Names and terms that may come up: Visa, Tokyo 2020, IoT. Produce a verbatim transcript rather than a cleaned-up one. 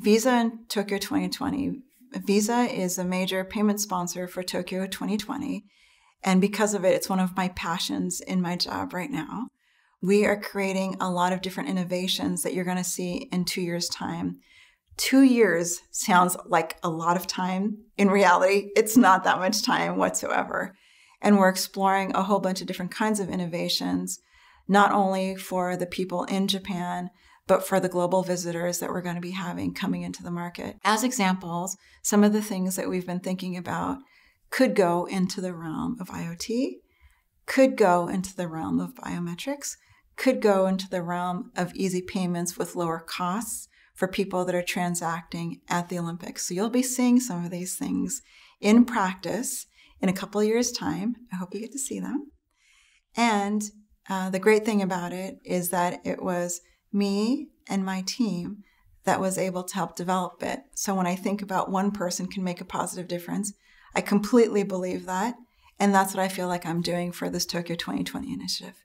Visa and Tokyo twenty twenty. Visa is a major payment sponsor for Tokyo twenty twenty. And because of it, it's one of my passions in my job right now. We are creating a lot of different innovations that you're going to see in two years' time. Two years sounds like a lot of time. In reality, it's not that much time whatsoever. And we're exploring a whole bunch of different kinds of innovations, not only for the people in Japan, but for the global visitors that we're going to be having coming into the market. As examples, some of the things that we've been thinking about could go into the realm of IoT, could go into the realm of biometrics, could go into the realm of easy payments with lower costs for people that are transacting at the Olympics. So you'll be seeing some of these things in practice in a couple of years' time. I hope you get to see them. And uh, the great thing about it is that it was me and my team that was able to help develop it. So when I think about one person can make a positive difference, I completely believe that. And that's what I feel like I'm doing for this Tokyo twenty twenty initiative.